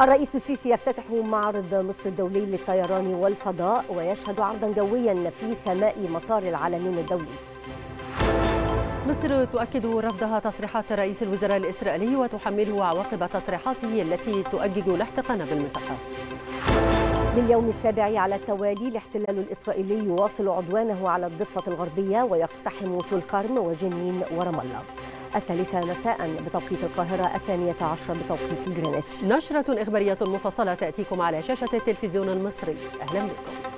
الرئيس السيسي يفتتح معرض مصر الدولي للطيران والفضاء ويشهد عرضا جويا في سماء مطار العالمين الدولي. مصر تؤكد رفضها تصريحات رئيس الوزراء الإسرائيلي وتحمله عواقب تصريحاته التي تؤجج الاحتقان بالمنطقة. لليوم السابع على التوالي الاحتلال الإسرائيلي يواصل عدوانه على الضفة الغربية ويقتحم طول كرم وجنين ورام الله. 3:00 مساء بتوقيت القاهرة، 12:00 بتوقيت جرينتش. نشرة إخبارية مفصلة تأتيكم على شاشة التلفزيون المصري. أهلا بكم.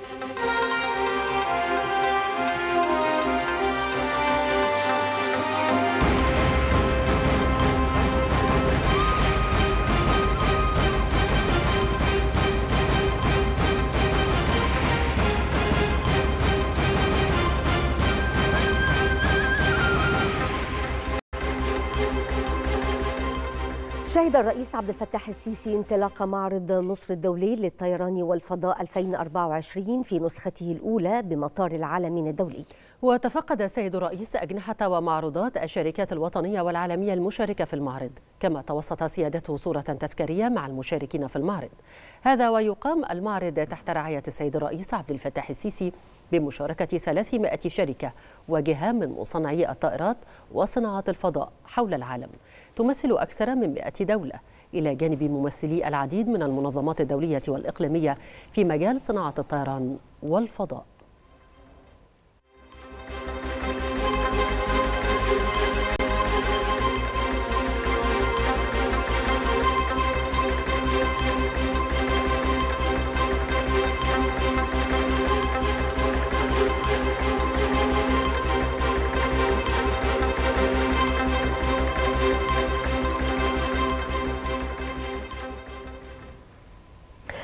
شهد الرئيس عبد الفتاح السيسي انطلاق معرض مصر الدولي للطيران والفضاء 2024 في نسخته الأولى بمطار العالمين الدولي. وتفقد السيد الرئيس أجنحة ومعروضات الشركات الوطنية والعالمية المشاركة في المعرض، كما توسط سيادته صورة تذكارية مع المشاركين في المعرض. هذا ويقام المعرض تحت رعاية السيد الرئيس عبد الفتاح السيسي بمشاركة 300 شركة وجهة من مصنعي الطائرات وصناعة الفضاء حول العالم، تمثل أكثر من 100 دولة، إلى جانب ممثلي العديد من المنظمات الدولية والإقليمية في مجال صناعة الطيران والفضاء.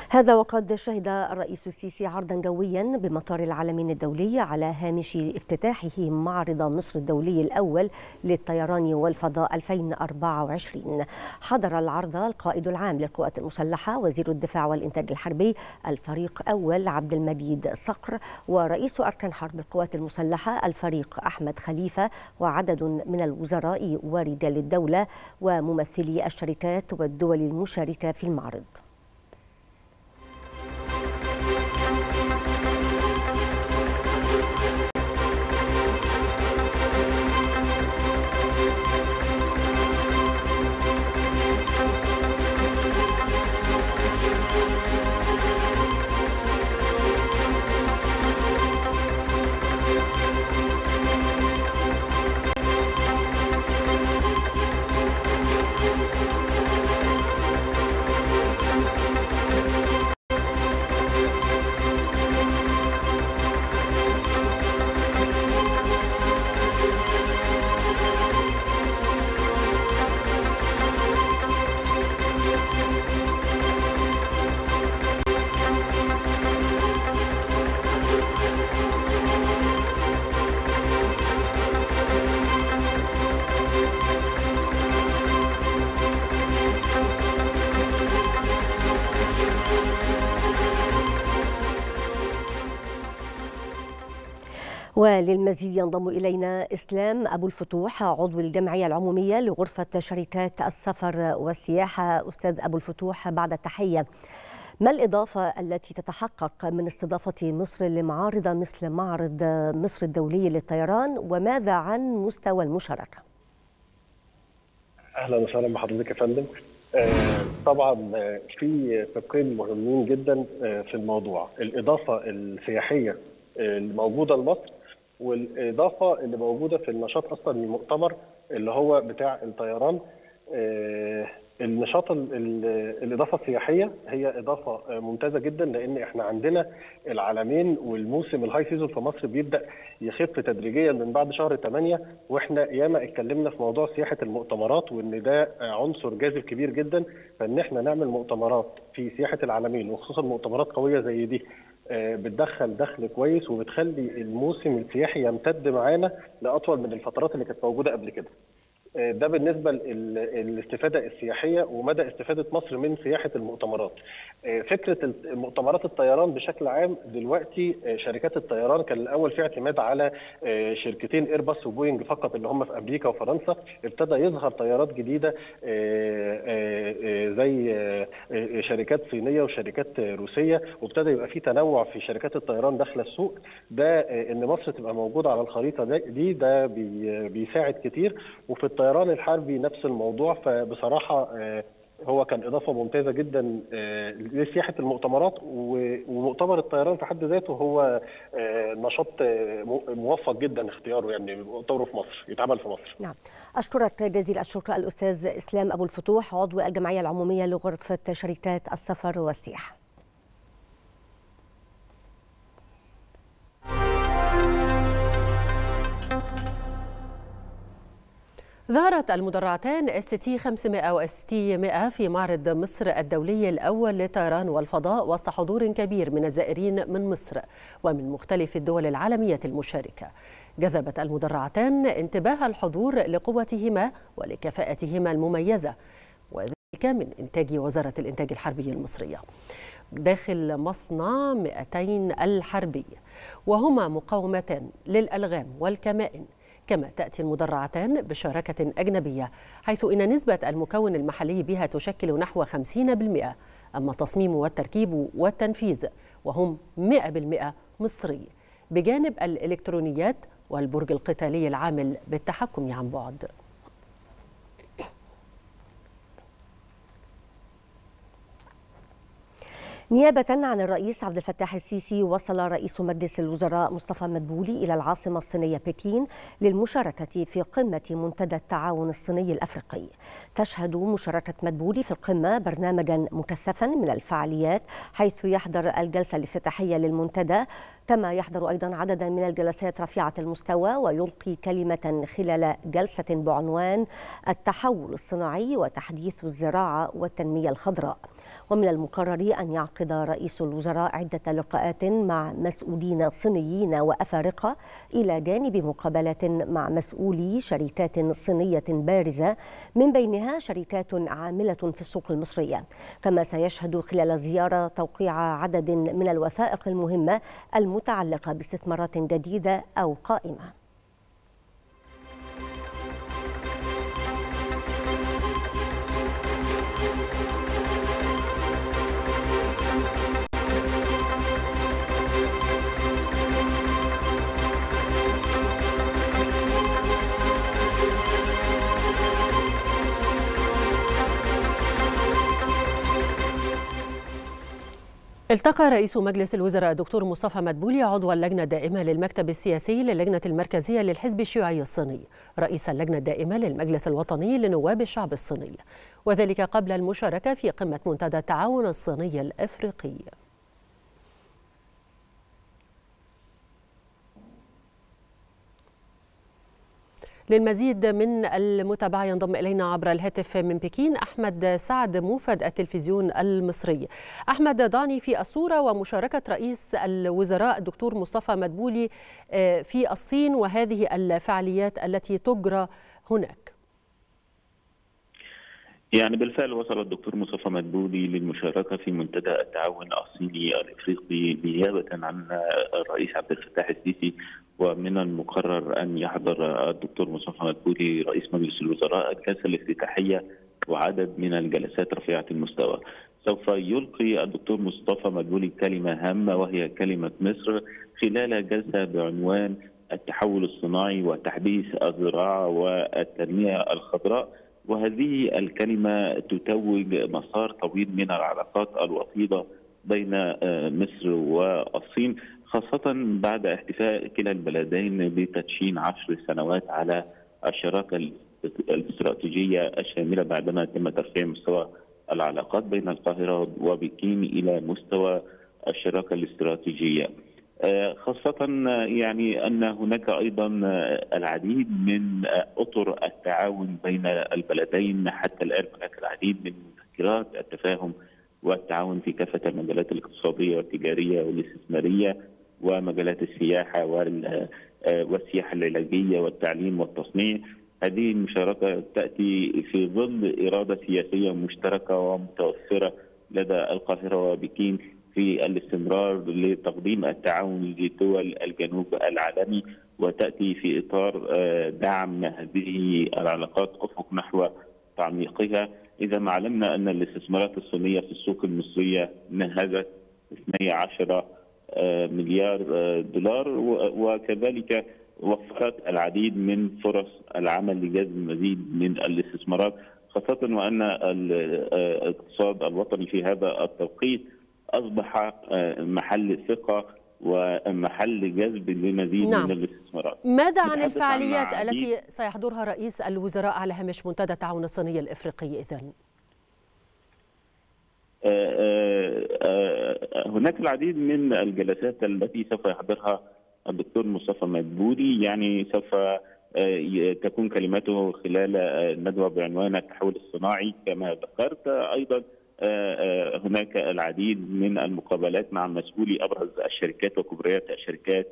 هذا وقد شهد الرئيس السيسي عرضا جويا بمطار العالمين الدولي على هامش افتتاحه معرض مصر الدولي الأول للطيران والفضاء 2024. حضر العرض القائد العام للقوات المسلحة وزير الدفاع والإنتاج الحربي الفريق أول عبد المبيد سقر، ورئيس أركان حرب القوات المسلحة الفريق أحمد خليفة، وعدد من الوزراء ورجال الدولة وممثلي الشركات والدول المشاركة في المعرض. وللمزيد ينضم إلينا اسلام ابو الفتوح، عضو الجمعية العمومية لغرفة شركات السفر والسياحة. استاذ ابو الفتوح، بعد التحية، ما الإضافة التي تتحقق من استضافة مصر لمعارض مثل معرض مصر الدولي للطيران، وماذا عن مستوى المشاركة؟ اهلا وسهلا بحضرتك يا فندم. طبعا في تقييم مهمين جدا في الموضوع، الإضافة السياحية الموجودة لمصر والإضافة اللي موجودة في النشاط أصلا المؤتمر اللي هو بتاع الطيران. النشاط الإضافة السياحية هي إضافة ممتازة جدا، لأن إحنا عندنا العالمين والموسم الهاي سيزون في مصر بيبدأ يخف تدريجيا من بعد شهر 8، وإحنا ياما اتكلمنا في موضوع سياحة المؤتمرات وإن ده عنصر جاذب كبير جدا، فإن إحنا نعمل مؤتمرات في سياحة العالمين وخصوصا مؤتمرات قوية زي دي بتدخل دخل كويس وبتخلي الموسم السياحي يمتد معانا لأطول من الفترات اللي كانت موجودة قبل كده. ده بالنسبة للاستفادة السياحية ومدى استفادة مصر من سياحة المؤتمرات. فكرة مؤتمرات الطيران بشكل عام دلوقتي، شركات الطيران كان الأول في اعتماد على شركتين ايرباص وبوينج فقط اللي هم في أمريكا وفرنسا، ابتدى يظهر طيارات جديدة زي شركات صينيه وشركات روسيه، وابتدى يبقى في تنوع في شركات الطيران داخله السوق. ده ان مصر تبقى موجوده على الخريطه دي ده بيساعد كتير. وفي الطيران الحربي نفس الموضوع. فبصراحه هو كان اضافه ممتازه جدا لسياحه المؤتمرات، ومؤتمر الطيران في حد ذاته هو نشاط موفق جدا اختياره، يعني مؤتمره في مصر يتعمل في مصر. نعم، اشكرك جزيل الشكر الاستاذ اسلام ابو الفتوح عضو الجمعيه العموميه لغرفه شركات السفر والسياحه. ظهرت المدرعتان ST 500 و ST 100 في معرض مصر الدولي الأول للطيران والفضاء وسط حضور كبير من الزائرين من مصر ومن مختلف الدول العالمية المشاركة. جذبت المدرعتان انتباه الحضور لقوتهما ولكفاءتهما المميزة، وذلك من إنتاج وزارة الإنتاج الحربي المصرية داخل مصنع 200 الحربي، وهما مقاومتان للألغام والكمائن. كما تأتي المدرعتان بشراكة أجنبية، حيث إن نسبة المكون المحلي بها تشكل نحو 50%، أما التصميم والتركيب والتنفيذ وهم 100% مصري، بجانب الإلكترونيات والبرج القتالي العامل بالتحكم عن بعد. نيابة عن الرئيس عبد الفتاح السيسي، وصل رئيس مجلس الوزراء مصطفى مدبولي إلى العاصمة الصينية بكين للمشاركة في قمة منتدى التعاون الصيني الأفريقي. تشهد مشاركة مدبولي في القمة برنامجا مكثفا من الفعاليات، حيث يحضر الجلسة الافتتاحية للمنتدى، كما يحضر أيضا عددا من الجلسات رفيعة المستوى، ويلقي كلمة خلال جلسة بعنوان التحول الصناعي وتحديث الزراعة والتنمية الخضراء. ومن المقرر أن يعقد رئيس الوزراء عدة لقاءات مع مسؤولين صينيين وأفارقة، إلى جانب مقابلات مع مسؤولي شركات صينية بارزة من بينها شركات عاملة في السوق المصرية. كما سيشهد خلال الزيارة توقيع عدد من الوثائق المهمة المتعلقة باستثمارات جديدة أو قائمة. التقى رئيس مجلس الوزراء الدكتور مصطفى مدبولي عضو اللجنة الدائمة للمكتب السياسي للجنة المركزية للحزب الشيوعي الصيني، رئيس اللجنة الدائمة للمجلس الوطني لنواب الشعب الصيني، وذلك قبل المشاركة في قمة منتدى التعاون الصيني الأفريقي. للمزيد من المتابعة ينضم إلينا عبر الهاتف من بكين أحمد سعد موفد التلفزيون المصري. أحمد، ضعني في الصورة ومشاركة رئيس الوزراء الدكتور مصطفى مدبولي في الصين وهذه الفعاليات التي تجرى هناك. يعني بالفعل وصل الدكتور مصطفى مدبولي للمشاركة في منتدى التعاون الصيني الأفريقي نيابة عن الرئيس عبد الفتاح السيسي، ومن المقرر أن يحضر الدكتور مصطفى مدبولي رئيس مجلس الوزراء الجلسة الافتتاحية وعدد من الجلسات رفيعة المستوى. سوف يلقي الدكتور مصطفى مدبولي كلمة هامة وهي كلمة مصر خلال جلسة بعنوان التحول الصناعي وتحديث الزراعة والتنمية الخضراء، وهذه الكلمة تتوج مسار طويل من العلاقات الوطيدة بين مصر والصين، خاصة بعد احتفاء كلا البلدين بتدشين 10 سنوات على الشراكة الاستراتيجية الشاملة، بعدما تم ترفيع مستوى العلاقات بين القاهرة وبكين إلى مستوى الشراكة الاستراتيجية. خاصة يعني أن هناك أيضا العديد من أطر التعاون بين البلدين، حتى الآن هناك العديد من مذكرات التفاهم والتعاون في كافة المجالات الاقتصادية والتجارية والاستثمارية ومجالات السياحة والسياحة العلاجية والتعليم والتصنيع. هذه المشاركة تأتي في ظل إرادة سياسية مشتركة ومتوفرة لدى القاهرة وبكين في الاستمرار لتقديم التعاون لدول الجنوب العالمي، وتأتي في إطار دعم هذه العلاقات أفق نحو تعميقها. إذا ما علمنا أن الاستثمارات الصينية في السوق المصرية نهزت 12 مليار دولار، وكذلك وفرت العديد من فرص العمل لجذب مزيد من الاستثمارات، خاصة وأن الاقتصاد الوطني في هذا التوقيت أصبح محل ثقة ومحل جذب لمزيد من الاستثمارات. ماذا عن الفعاليات التي سيحضرها رئيس الوزراء على هامش منتدى التعاون الصيني الإفريقي إذن؟ هناك العديد من الجلسات التي سوف يحضرها الدكتور مصطفى مدبولي، يعني سوف تكون كلمته خلال الندوة بعنوان التحول الصناعي كما ذكرت. أيضا هناك العديد من المقابلات مع مسؤولي أبرز الشركات وكبريات الشركات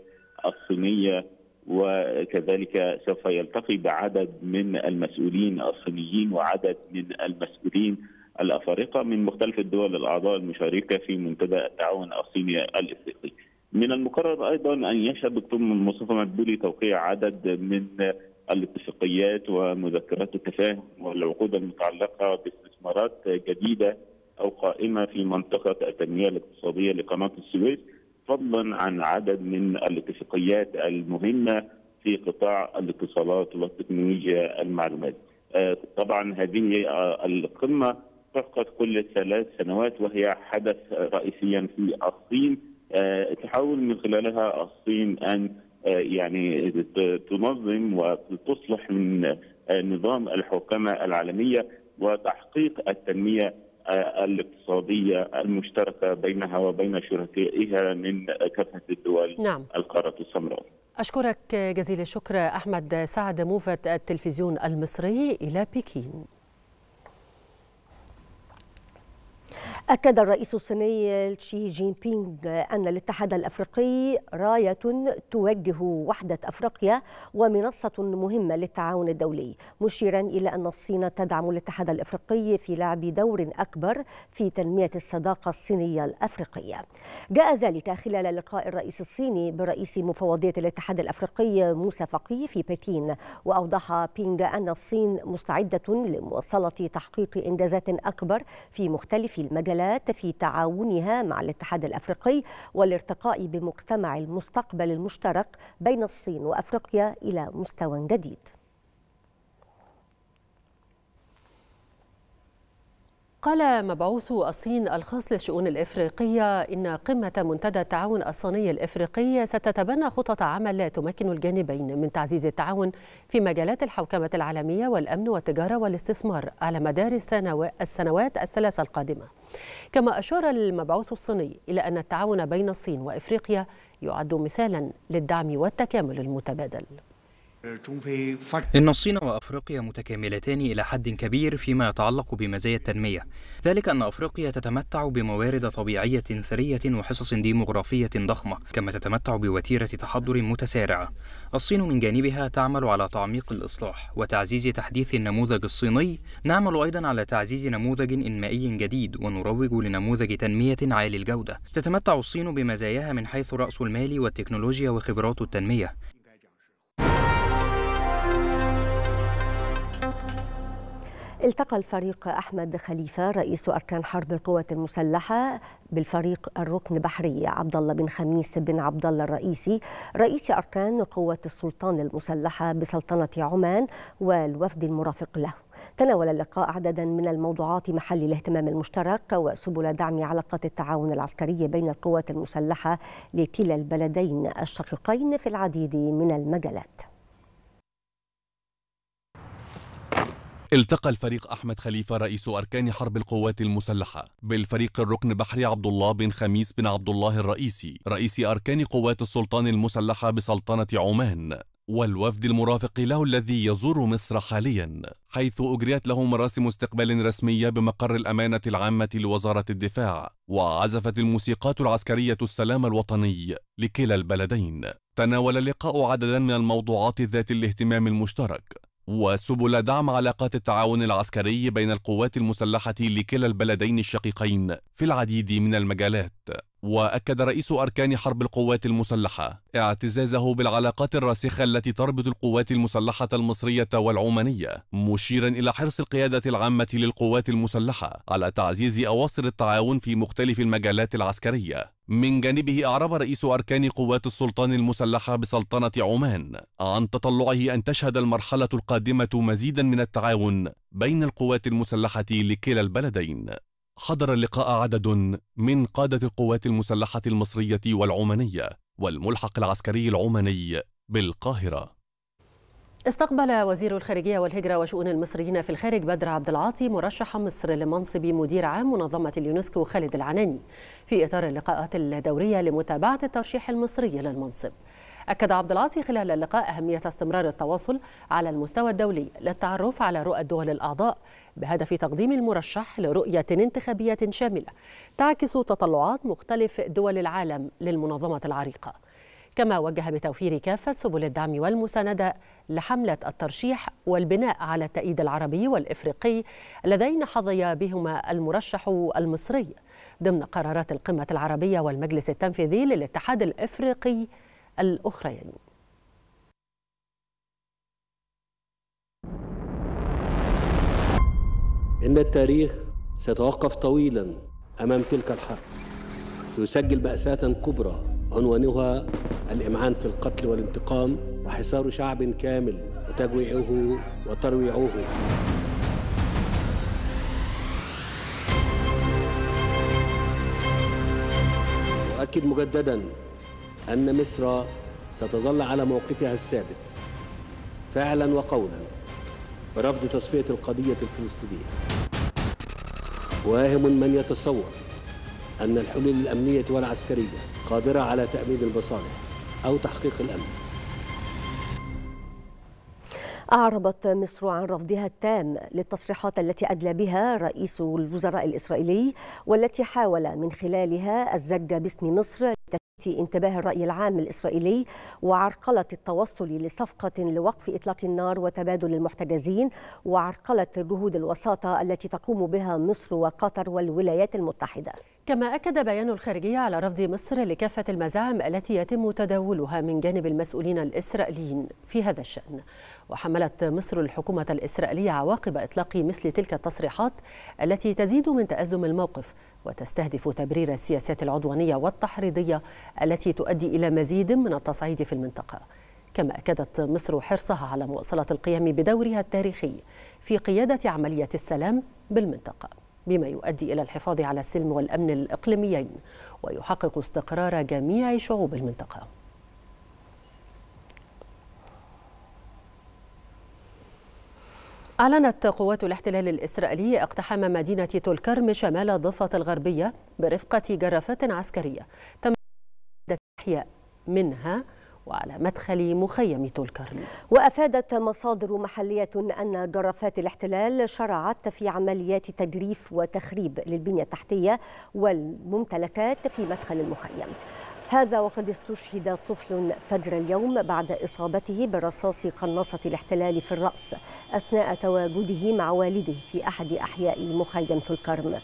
الصينية، وكذلك سوف يلتقي بعدد من المسؤولين الصينيين وعدد من المسؤولين الأفارقة من مختلف الدول الأعضاء المشاركة في منتدى التعاون الصيني الإفريقي. من المقرر أيضا أن يشهد الدكتور مصطفى مدبولي توقيع عدد من الاتفاقيات ومذكرات التفاهم والعقود المتعلقة باستثمارات جديدة أو قائمة في منطقة التنمية الاقتصادية لقناة السويس، فضلا عن عدد من الاتفاقيات المهمة في قطاع الاتصالات والتكنولوجيا المعلومات. طبعا هذه القمة تعقد كل 3 سنوات وهي حدث رئيسيا في الصين، تحاول من خلالها الصين أن يعني تنظم وتصلح من نظام الحكومة العالمية وتحقيق التنمية الاقتصادية المشتركة بينها وبين شركائها من كافة الدول القارة السمراء. أشكرك جزيل الشكر أحمد سعد موفد التلفزيون المصري إلى بكين. أكد الرئيس الصيني شي جين بينغ أن الاتحاد الأفريقي راية توجه وحدة أفريقيا ومنصة مهمة للتعاون الدولي، مشيرا إلى أن الصين تدعم الاتحاد الأفريقي في لعب دور أكبر في تنمية الصداقة الصينية الأفريقية. جاء ذلك خلال لقاء الرئيس الصيني برئيس مفوضية الاتحاد الأفريقي موسى فقي في بكين، وأوضح بينغ أن الصين مستعدة لمواصلة تحقيق إنجازات أكبر في مختلف المجالات في تعاونها مع الاتحاد الأفريقي والارتقاء بمجتمع المستقبل المشترك بين الصين وأفريقيا إلى مستوى جديد. قال مبعوث الصين الخاص للشؤون الإفريقية إن قمة منتدى التعاون الصيني الإفريقي ستتبنى خطط عمل تمكن الجانبين من تعزيز التعاون في مجالات الحوكمة العالمية والأمن والتجارة والاستثمار على مدار السنوات 3 القادمة. كما أشار المبعوث الصيني إلى أن التعاون بين الصين وإفريقيا يعد مثالا للدعم والتكامل المتبادل. إن الصين وأفريقيا متكاملتان إلى حد كبير فيما يتعلق بمزايا التنمية، ذلك أن أفريقيا تتمتع بموارد طبيعية ثرية وحصص ديمغرافية ضخمة، كما تتمتع بوتيرة تحضر متسارعة. الصين من جانبها تعمل على تعميق الإصلاح وتعزيز تحديث النموذج الصيني، نعمل أيضا على تعزيز نموذج إنمائي جديد ونروج لنموذج تنمية عالي الجودة. تتمتع الصين بمزاياها من حيث رأس المال والتكنولوجيا وخبرات التنمية. التقى الفريق أحمد خليفة رئيس أركان حرب القوات المسلحة بالفريق الركن بحري عبد الله بن خميس بن عبد الله الرئيسي رئيس أركان قوة السلطان المسلحة بسلطنة عمان والوفد المرافق له. تناول اللقاء عددا من الموضوعات محل الاهتمام المشترك وسبل دعم علاقة التعاون العسكري بين القوات المسلحة لكلا البلدين الشقيقين في العديد من المجالات. التقى الفريق أحمد خليفة رئيس أركان حرب القوات المسلحة بالفريق الركن بحري عبد الله بن خميس بن عبد الله الرئيسي رئيس أركان قوات السلطان المسلحة بسلطنة عمان والوفد المرافق له الذي يزور مصر حاليا، حيث أجريت له مراسم استقبال رسمية بمقر الأمانة العامة لوزارة الدفاع، وعزفت الموسيقات العسكرية السلام الوطني لكلا البلدين. تناول اللقاء عددا من الموضوعات ذات الاهتمام المشترك وسبل دعم علاقات التعاون العسكري بين القوات المسلحة لكلا البلدين الشقيقين في العديد من المجالات. وأكد رئيس أركان حرب القوات المسلحة اعتزازه بالعلاقات الراسخة التي تربط القوات المسلحة المصرية والعمانية، مشيرا إلى حرص القيادة العامة للقوات المسلحة على تعزيز أواصر التعاون في مختلف المجالات العسكرية. من جانبه أعرب رئيس أركان قوات السلطان المسلحة بسلطنة عمان عن تطلعه أن تشهد المرحلة القادمة مزيدا من التعاون بين القوات المسلحة لكلا البلدين. حضر اللقاء عدد من قادة القوات المسلحة المصرية والعمانية والملحق العسكري العماني بالقاهرة. استقبل وزير الخارجية والهجرة وشؤون المصريين في الخارج بدر عبد العاطي مرشح مصر لمنصب مدير عام منظمة اليونسكو خالد العناني في إطار اللقاءات الدورية لمتابعة الترشيح المصري للمنصب. أكد عبد العاطي خلال اللقاء أهمية استمرار التواصل على المستوى الدولي للتعرف على رؤى الدول الأعضاء بهدف تقديم المرشح لرؤية انتخابية شاملة تعكس تطلعات مختلف دول العالم للمنظمة العريقة. كما وجه بتوفير كافة سبل الدعم والمساندة لحملة الترشيح والبناء على التأييد العربي والإفريقي اللذين حظي بهما المرشح المصري ضمن قرارات القمة العربية والمجلس التنفيذي للاتحاد الإفريقي الأخرين. إن التاريخ سيتوقف طويلا أمام تلك الحرب، يسجل مأساة كبرى عنوانها الإمعان في القتل والانتقام وحصار شعب كامل وتجويعه وترويعه. وأؤكد مجددا أن مصر ستظل على موقفها الثابت فعلا وقولا برفض تصفية القضية الفلسطينية. واهم من يتصور أن الحلول الأمنية والعسكرية قادرة على تأمين المصالح أو تحقيق الأمن. أعربت مصر عن رفضها التام للتصريحات التي أدلى بها رئيس الوزراء الإسرائيلي والتي حاول من خلالها الزج باسم مصر انتباه الرأي العام الإسرائيلي وعرقلة التوصل لصفقة لوقف إطلاق النار وتبادل المحتجزين وعرقلة جهود الوساطة التي تقوم بها مصر وقطر والولايات المتحدة. كما أكد بيان الخارجية على رفض مصر لكافة المزاعم التي يتم تداولها من جانب المسؤولين الإسرائيليين في هذا الشأن. وحملت مصر الحكومة الإسرائيلية عواقب إطلاق مثل تلك التصريحات التي تزيد من تأزم الموقف وتستهدف تبرير السياسات العدوانية والتحريضية التي تؤدي إلى مزيد من التصعيد في المنطقة. كما أكدت مصر حرصها على مواصلة القيام بدورها التاريخي في قيادة عملية السلام بالمنطقة بما يؤدي إلى الحفاظ على السلم والأمن الإقليميين ويحقق استقرار جميع شعوب المنطقة. أعلنت قوات الاحتلال الإسرائيلي اقتحام مدينة تل كرم شمال الضفة الغربية برفقة جرافات عسكرية تم إحياء منها وعلى مدخل مخيم تل كرم. وأفادت مصادر محلية أن جرافات الاحتلال شرعت في عمليات تجريف وتخريب للبنية التحتية والممتلكات في مدخل المخيم. هذا وقد استشهد طفل فجر اليوم بعد إصابته برصاص قناصة الاحتلال في الرأس أثناء تواجده مع والده في أحد أحياء مخيم تل كرم.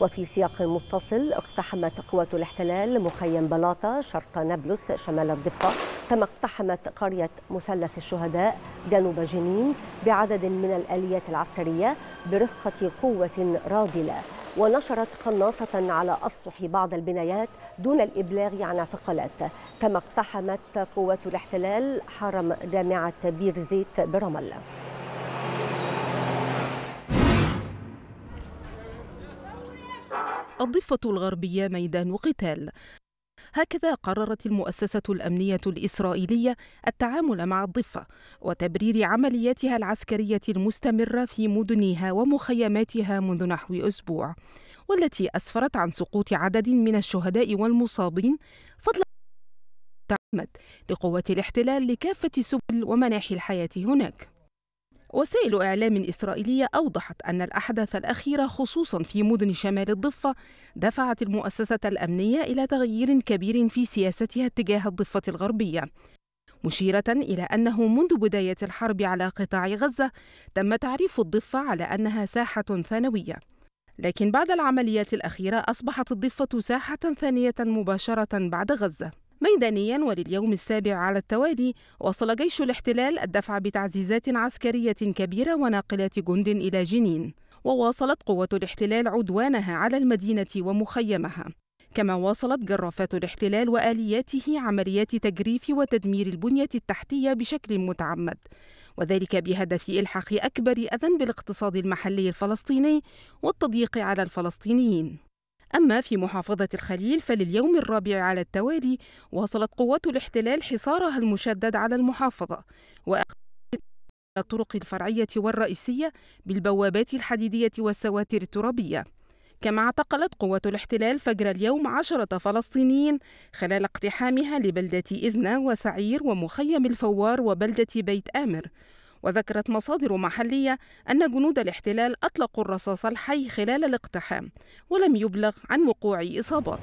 وفي سياق متصل اقتحمت قوات الاحتلال مخيم بلاطة شرق نابلس شمال الضفة. كما اقتحمت قرية مثلث الشهداء جنوب جنين بعدد من الآليات العسكرية برفقة قوة رادلة ونشرت قناصة على أسطح بعض البنايات دون الإبلاغ عن اعتقالات. كما اقتحمت قوات الاحتلال حرم جامعة بير زيت برام الله. الضفة الغربية ميدان قتال، هكذا قررت المؤسسة الأمنية الإسرائيلية التعامل مع الضفة وتبرير عملياتها العسكرية المستمرة في مدنها ومخيماتها منذ نحو أسبوع، والتي أسفرت عن سقوط عدد من الشهداء والمصابين فضلا عن لقوات الاحتلال لكافة سبل ومناحي الحياة هناك. وسائل إعلام إسرائيلية أوضحت أن الأحداث الأخيرة خصوصاً في مدن شمال الضفة دفعت المؤسسة الأمنية إلى تغيير كبير في سياستها تجاه الضفة الغربية، مشيرة إلى أنه منذ بداية الحرب على قطاع غزة تم تعريف الضفة على أنها ساحة ثانوية، لكن بعد العمليات الأخيرة أصبحت الضفة ساحة ثانية مباشرة بعد غزة. ميدانياً ولليوم السابع على التوالي وصل جيش الاحتلال الدفع بتعزيزات عسكرية كبيرة وناقلات جند إلى جنين، وواصلت قوة الاحتلال عدوانها على المدينة ومخيمها، كما واصلت جرافات الاحتلال وآلياته عمليات تجريف وتدمير البنية التحتية بشكل متعمد، وذلك بهدف إلحاق أكبر أذى بالاقتصاد المحلي الفلسطيني والتضييق على الفلسطينيين. أما في محافظة الخليل فلليوم الرابع على التوالي واصلت قوات الاحتلال حصارها المشدد على المحافظة وأخذت الطرق الفرعية والرئيسية بالبوابات الحديدية والسواتر الترابية، كما اعتقلت قوات الاحتلال فجر اليوم 10 فلسطينيين خلال اقتحامها لبلدة إذنة وسعير ومخيم الفوار وبلدة بيت آمر. وذكرت مصادر محلية أن جنود الاحتلال أطلقوا الرصاص الحي خلال الاقتحام ولم يبلغ عن وقوع إصابات.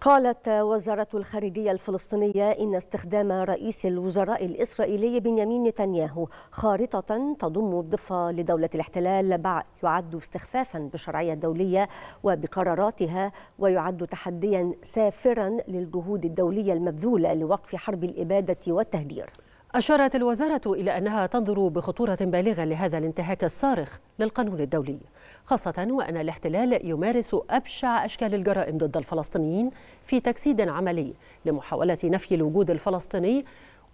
قالت وزارة الخارجية الفلسطينية إن استخدام رئيس الوزراء الإسرائيلي بنيامين نتنياهو خارطة تضم الضفة لدولة الاحتلال يعد استخفافا بالشرعية الدولية وبقراراتها، ويعد تحديا سافرا للجهود الدولية المبذولة لوقف حرب الإبادة والتهجير. أشارت الوزارة إلى أنها تنظر بخطورة بالغة لهذا الانتهاك الصارخ للقانون الدولي، خاصة وأن الاحتلال يمارس أبشع أشكال الجرائم ضد الفلسطينيين في تجسيد عملي لمحاولة نفي الوجود الفلسطيني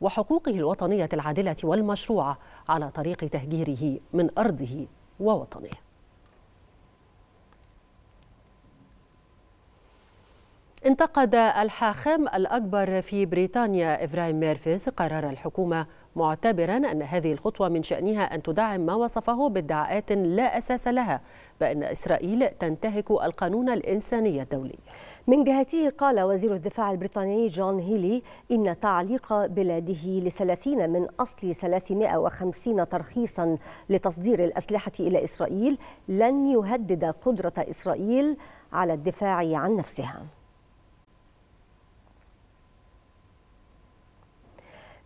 وحقوقه الوطنية العادلة والمشروعة على طريق تهجيره من أرضه ووطنه. انتقد الحاخام الأكبر في بريطانيا إبراهيم ميرفيز قرار الحكومة، معتبرا أن هذه الخطوة من شأنها أن تدعم ما وصفه بادعاءات لا أساس لها بأن إسرائيل تنتهك القانون الإنساني الدولي. من جهته قال وزير الدفاع البريطاني جون هيلي إن تعليق بلاده ل30 من أصل 350 ترخيصا لتصدير الأسلحة إلى إسرائيل لن يهدد قدرة إسرائيل على الدفاع عن نفسها.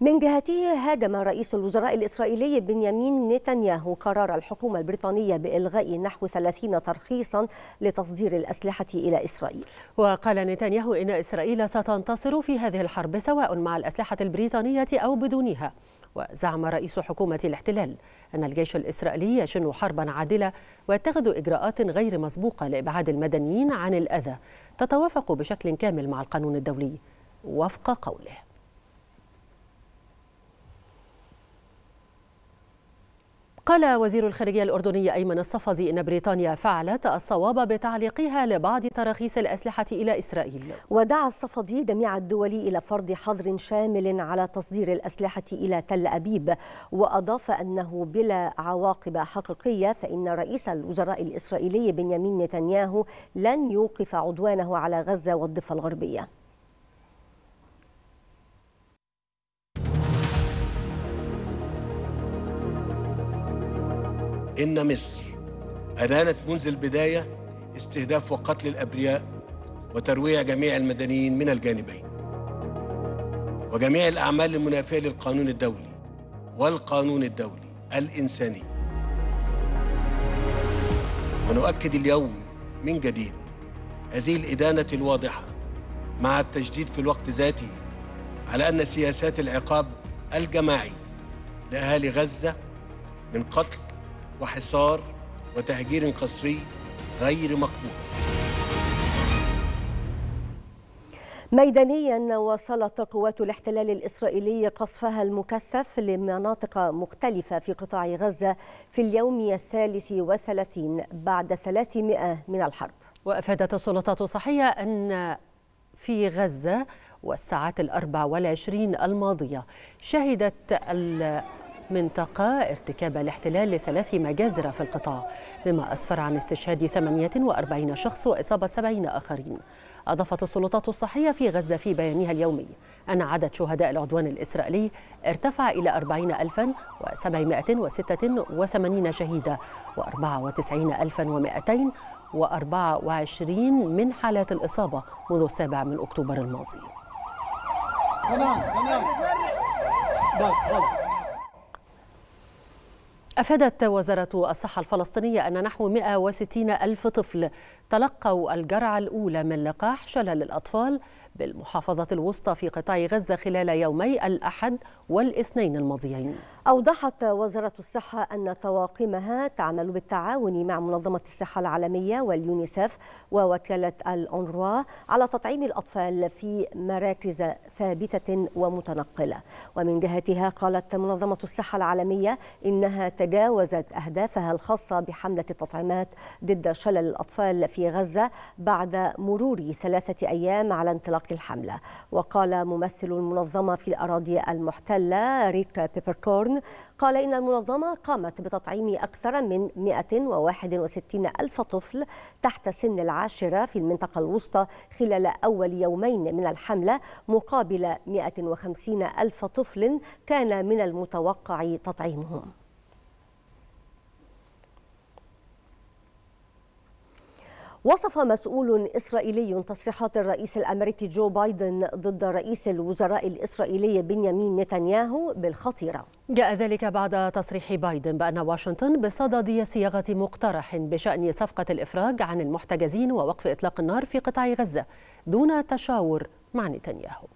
من جهته هاجم رئيس الوزراء الإسرائيلي بنيامين نتنياهو قرار الحكومة البريطانية بإلغاء نحو 30 ترخيصا لتصدير الأسلحة إلى إسرائيل. وقال نتنياهو إن إسرائيل ستنتصر في هذه الحرب سواء مع الأسلحة البريطانية أو بدونها. وزعم رئيس حكومة الاحتلال أن الجيش الإسرائيلي يشن حربا عادلة ويتخذ إجراءات غير مسبوقة لإبعاد المدنيين عن الأذى تتوافق بشكل كامل مع القانون الدولي وفق قوله. قال وزير الخارجية الأردني أيمن الصفدي إن بريطانيا فعلت الصواب بتعليقها لبعض تراخيص الأسلحة إلى إسرائيل. ودعا الصفدي جميع الدول إلى فرض حظر شامل على تصدير الأسلحة إلى تل أبيب، وأضاف أنه بلا عواقب حقيقية فإن رئيس الوزراء الإسرائيلي بنيامين نتنياهو لن يوقف عدوانه على غزة والضفة الغربية. إن مصر أبانت منذ البداية استهداف وقتل الأبرياء وترويع جميع المدنيين من الجانبين، وجميع الأعمال المنافية للقانون الدولي والقانون الدولي الإنساني. ونؤكد اليوم من جديد هذه الإدانة الواضحة مع التجديد في الوقت ذاته على أن سياسات العقاب الجماعي لأهالي غزة من قتل وحصار وتهجير قسري غير مقبول. ميدانيا واصلت قوات الاحتلال الإسرائيلي قصفها المكثف لمناطق مختلفة في قطاع غزة في اليوم 33 بعد 300 من الحرب. وأفادت السلطات الصحية أن في غزة والساعات 24 الماضية شهدت منطقة ارتكاب الاحتلال ل3 مجازر في القطاع، مما أسفر عن استشهاد 48 شخص وإصابة 70 آخرين. أضافت السلطات الصحية في غزة في بيانها اليومي أن عدد شهداء العدوان الإسرائيلي ارتفع إلى 40,786 شهيدة و94,224 من حالات الإصابة منذ 7 أكتوبر الماضي. تمام. بس خلص. أفادت وزارة الصحة الفلسطينية أن نحو 160 ألف طفل تلقوا الجرعة الأولى من لقاح شلل الأطفال بالمحافظة الوسطى في قطاع غزة خلال يومي الأحد والاثنين الماضيين. أوضحت وزارة الصحة أن طواقمها تعمل بالتعاون مع منظمة الصحة العالمية واليونيسف ووكالة الأونروا على تطعيم الأطفال في مراكز ثابتة ومتنقلة. ومن جهتها قالت منظمة الصحة العالمية إنها تجاوزت أهدافها الخاصة بحملة التطعيمات ضد شلل الأطفال في غزة بعد مرور 3 أيام على انطلاق الحملة. وقال ممثل المنظمة في الأراضي المحتلة ريك بيبركورن قال إن المنظمة قامت بتطعيم أكثر من 161 ألف طفل تحت سن 10 في المنطقة الوسطى خلال أول يومين من الحملة، مقابل 150 ألف طفل كان من المتوقع تطعيمهم. وصف مسؤول إسرائيلي تصريحات الرئيس الأمريكي جو بايدن ضد رئيس الوزراء الإسرائيلي بنيامين نتنياهو بالخطيرة. جاء ذلك بعد تصريح بايدن بأن واشنطن بصدد صياغة مقترح بشأن صفقة الإفراج عن المحتجزين ووقف إطلاق النار في قطاع غزة دون تشاور مع نتنياهو.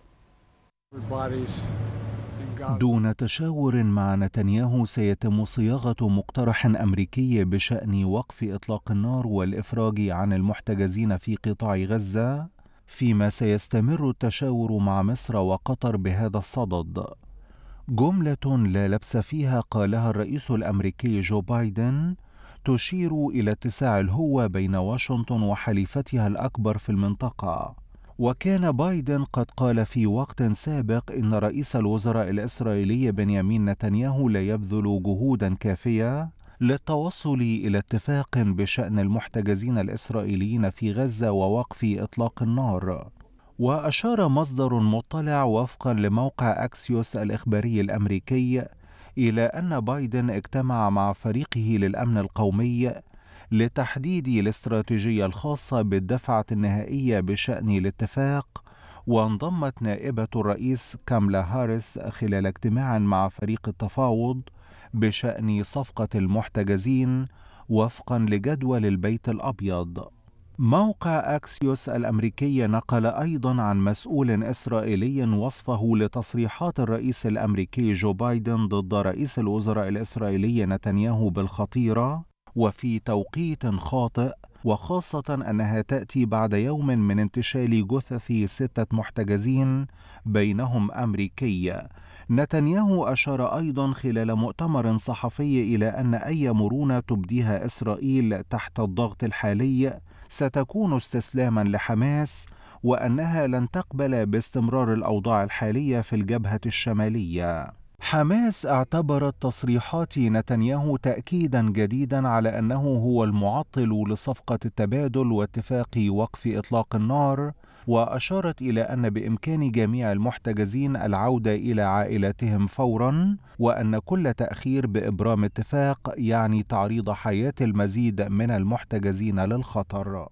دون تشاور مع نتنياهو سيتم صياغة مقترح أمريكي بشأن وقف إطلاق النار والإفراج عن المحتجزين في قطاع غزة، فيما سيستمر التشاور مع مصر وقطر بهذا الصدد. جملة لا لبس فيها قالها الرئيس الأمريكي جو بايدن تشير إلى اتساع الهوة بين واشنطن وحليفتها الأكبر في المنطقة. وكان بايدن قد قال في وقت سابق إن رئيس الوزراء الإسرائيلي بنيامين نتنياهو لا يبذل جهودا كافية للتوصل إلى اتفاق بشأن المحتجزين الإسرائيليين في غزة ووقف إطلاق النار. وأشار مصدر مطلع وفقا لموقع أكسيوس الإخباري الأمريكي إلى أن بايدن اجتمع مع فريقه للأمن القومي لتحديد الاستراتيجية الخاصة بالدفعة النهائية بشأن الاتفاق. وانضمت نائبة الرئيس كاميلا هاريس خلال اجتماع مع فريق التفاوض بشأن صفقة المحتجزين وفقا لجدول البيت الأبيض. موقع أكسيوس الأمريكي نقل أيضا عن مسؤول إسرائيلي وصفه لتصريحات الرئيس الأمريكي جو بايدن ضد رئيس الوزراء الإسرائيلي نتنياهو بالخطيرة وفي توقيت خاطئ، وخاصة أنها تأتي بعد يوم من انتشال جثث 6 محتجزين بينهم أمريكي. نتنياهو أشار أيضا خلال مؤتمر صحفي إلى أن أي مرونة تبديها إسرائيل تحت الضغط الحالي ستكون استسلاما لحماس، وأنها لن تقبل باستمرار الأوضاع الحالية في الجبهة الشمالية. حماس اعتبرت تصريحات نتنياهو تأكيدا جديدا على أنه هو المعطل لصفقة التبادل واتفاق وقف إطلاق النار، وأشارت إلى أن بإمكان جميع المحتجزين العودة إلى عائلاتهم فورا، وأن كل تأخير بإبرام اتفاق يعني تعريض حياة المزيد من المحتجزين للخطر.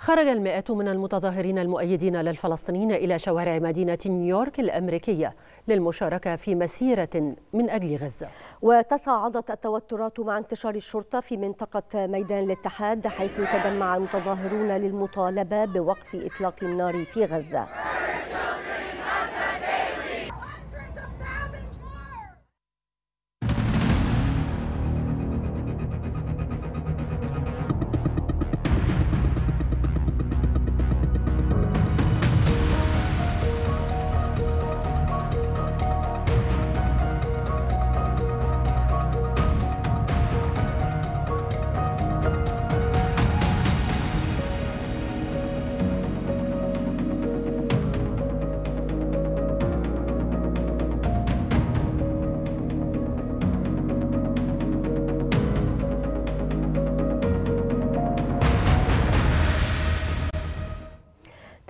خرج المئات من المتظاهرين المؤيدين للفلسطينيين إلى شوارع مدينة نيويورك الأمريكية للمشاركة في مسيرة من أجل غزة. وتصاعدت التوترات مع انتشار الشرطة في منطقة ميدان الاتحاد، حيث تجمع المتظاهرون للمطالبة بوقف إطلاق النار في غزة.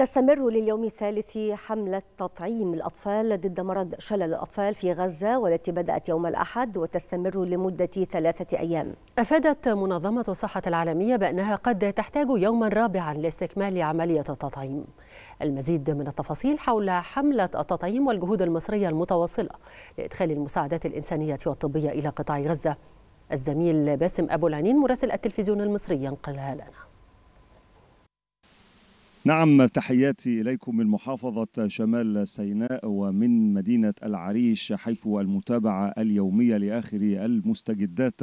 تستمر لليوم الثالث حملة تطعيم الأطفال ضد مرض شلل الأطفال في غزة، والتي بدأت يوم الأحد وتستمر لمدة 3 أيام. أفادت منظمة الصحة العالمية بأنها قد تحتاج يوما رابعا لاستكمال عملية التطعيم. المزيد من التفاصيل حول حملة التطعيم والجهود المصرية المتواصلة لإدخال المساعدات الإنسانية والطبية إلى قطاع غزة، الزميل باسم أبو العنين مراسل التلفزيون المصري ينقلها لنا. نعم، تحياتي إليكم من محافظة شمال سيناء ومن مدينة العريش، حيث المتابعة اليومية لآخر المستجدات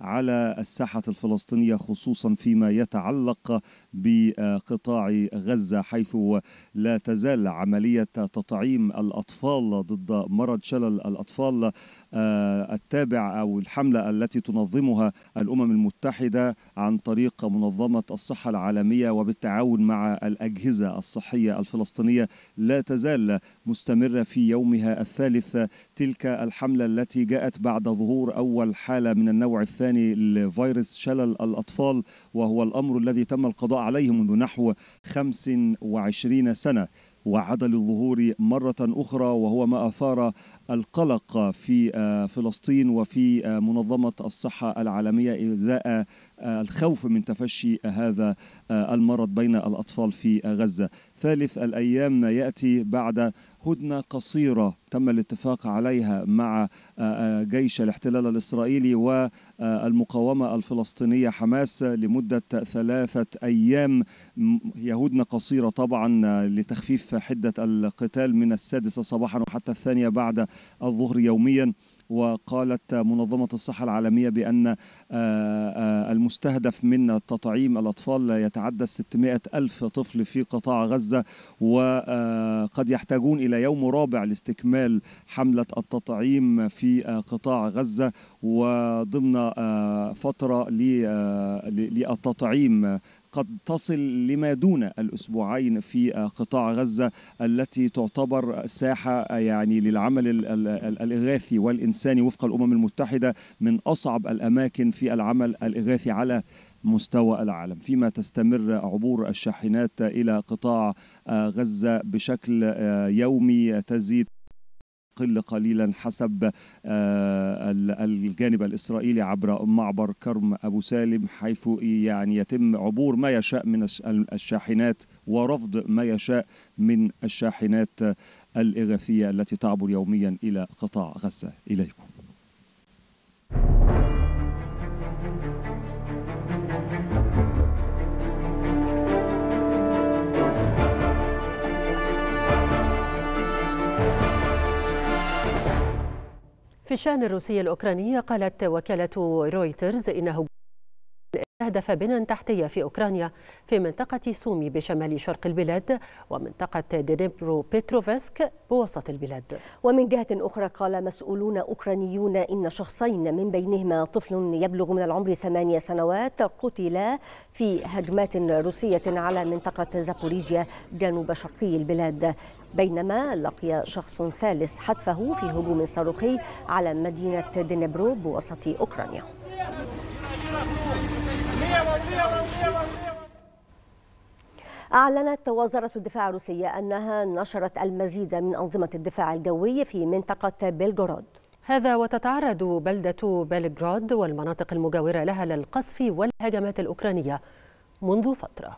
على الساحة الفلسطينية، خصوصا فيما يتعلق بقطاع غزة، حيث لا تزال عملية تطعيم الأطفال ضد مرض شلل الأطفال التابع أو الحملة التي تنظمها الأمم المتحدة عن طريق منظمة الصحة العالمية وبالتعاون مع الأجهزة الصحية الفلسطينية لا تزال مستمرة في يومها الثالث. تلك الحملة التي جاءت بعد ظهور أول حالة من النوع الثاني لفيروس شلل الأطفال، وهو الأمر الذي تم القضاء عليه منذ نحو 25 سنة وعاد للظهور مرة أخرى، وهو ما أثار القلق في فلسطين وفي منظمة الصحة العالمية إزاء الخوف من تفشي هذا المرض بين الأطفال في غزة. ثالث الأيام يأتي بعد هدنة قصيرة تم الاتفاق عليها مع جيش الاحتلال الإسرائيلي والمقاومة الفلسطينية حماس لمدة 3 أيام، هي هدنة قصيرة طبعا لتخفيف حدة القتال من 6 صباحا وحتى 2 بعد الظهر يوميا. وقالت منظمة الصحة العالمية بأن المستهدف من التطعيم الأطفال يتعدى 600,000 طفل في قطاع غزة، وقد يحتاجون إلى يوم رابع لاستكمال حملة التطعيم في قطاع غزة، وضمن فترة للتطعيم قد تصل لما دون الأسبوعين في قطاع غزة التي تعتبر ساحة يعني للعمل الإغاثي والإنساني وفق الأمم المتحدة من أصعب الأماكن في العمل الإغاثي على مستوى العالم. فيما تستمر عبور الشاحنات إلى قطاع غزة بشكل يومي تزيد قل قليلا حسب الجانب الإسرائيلي عبر معبر كرم أبو سالم، حيث يعني يتم عبور ما يشاء من الشاحنات ورفض ما يشاء من الشاحنات الإغاثية التي تعبر يوميا إلى قطاع غزة. إليكم. في الشأن الروسي الأوكراني، قالت وكالة رويترز إنه استهدف بنى تحتية في أوكرانيا في منطقة سومي بشمال شرق البلاد ومنطقة دنيبرو بيتروفسك بوسط البلاد. ومن جهة أخرى، قال مسؤولون أوكرانيون إن شخصين من بينهما طفل يبلغ من العمر 8 سنوات قتلا في هجمات روسية على منطقة زابوريجيا جنوب شرقي البلاد، بينما لقي شخص ثالث حتفه في هجوم صاروخي على مدينة دنيبرو بوسط أوكرانيا. أعلنت وزارة الدفاع الروسية أنها نشرت المزيد من أنظمة الدفاع الجوي في منطقة بيلغورود. هذا وتتعرض بلدة بيلغورود والمناطق المجاورة لها للقصف والهجمات الأوكرانية منذ فترة.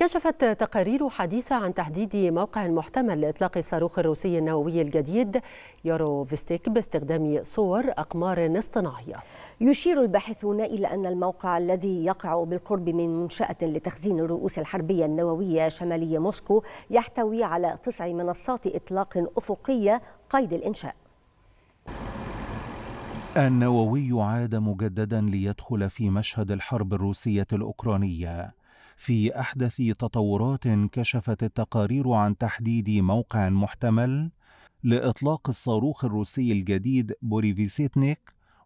كشفت تقارير حديثة عن تحديد موقع محتمل لإطلاق الصاروخ الروسي النووي الجديد يوروفيستيك باستخدام صور أقمار اصطناعية. يشير الباحثون إلى أن الموقع الذي يقع بالقرب من منشأة لتخزين الرؤوس الحربية النووية شمالية موسكو يحتوي على 9 منصات إطلاق أفقية قيد الإنشاء. النووي عاد مجددا ليدخل في مشهد الحرب الروسية الأوكرانية. في أحدث تطورات كشفت التقارير عن تحديد موقع محتمل لإطلاق الصاروخ الروسي الجديد بوريفيستنيك،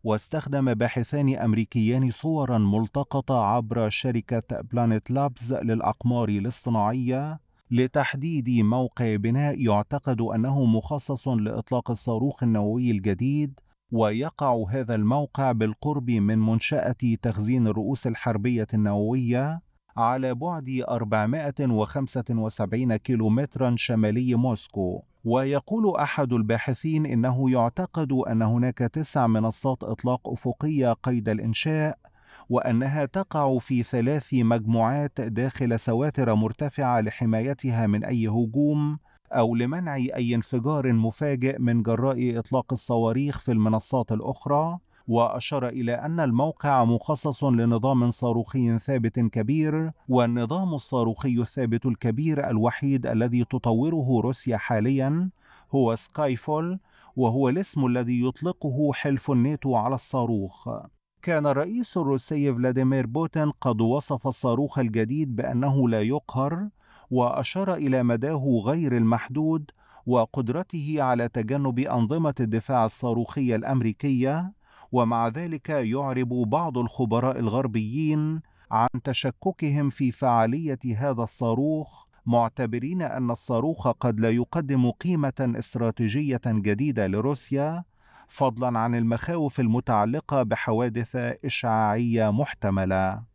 واستخدم باحثان أمريكيان صورا ملتقطة عبر شركة بلانيت لابز للأقمار الاصطناعية لتحديد موقع بناء يعتقد أنه مخصص لإطلاق الصاروخ النووي الجديد ويقع هذا الموقع بالقرب من منشأة تخزين الرؤوس الحربية النووية على بعد 475 كيلومترا شمالي موسكو. ويقول أحد الباحثين إنه يعتقد أن هناك 9 منصات إطلاق أفقية قيد الإنشاء، وأنها تقع في 3 مجموعات داخل سواتر مرتفعة لحمايتها من أي هجوم أو لمنع أي انفجار مفاجئ من جراء إطلاق الصواريخ في المنصات الأخرى. وأشار إلى أن الموقع مخصص لنظام صاروخي ثابت كبير، والنظام الصاروخي الثابت الكبير الوحيد الذي تطوره روسيا حاليا هو سكايفول، وهو الاسم الذي يطلقه حلف الناتو على الصاروخ. كان الرئيس الروسي فلاديمير بوتين قد وصف الصاروخ الجديد بأنه لا يقهر، وأشار إلى مداه غير المحدود وقدرته على تجنب أنظمة الدفاع الصاروخية الأمريكية. ومع ذلك يعرب بعض الخبراء الغربيين عن تشككهم في فعالية هذا الصاروخ، معتبرين أن الصاروخ قد لا يقدم قيمة استراتيجية جديدة لروسيا، فضلا عن المخاوف المتعلقة بحوادث إشعاعية محتملة.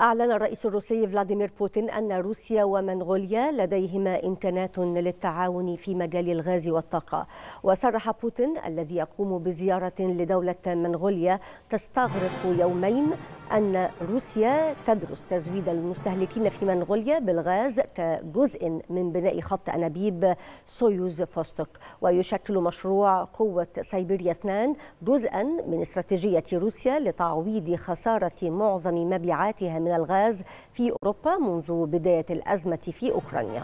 أعلن الرئيس الروسي فلاديمير بوتين أن روسيا ومنغوليا لديهما إمكانات للتعاون في مجال الغاز والطاقة. وصرح بوتين الذي يقوم بزيارة لدولة منغوليا تستغرق يومين أن روسيا تدرس تزويد المستهلكين في منغوليا بالغاز كجزء من بناء خط أنابيب سويوز فوستوك. ويشكل مشروع قوة سيبيريا 2 جزءا من استراتيجية روسيا لتعويض خسارة معظم مبيعاتها من الغاز في أوروبا منذ بداية الأزمة في أوكرانيا.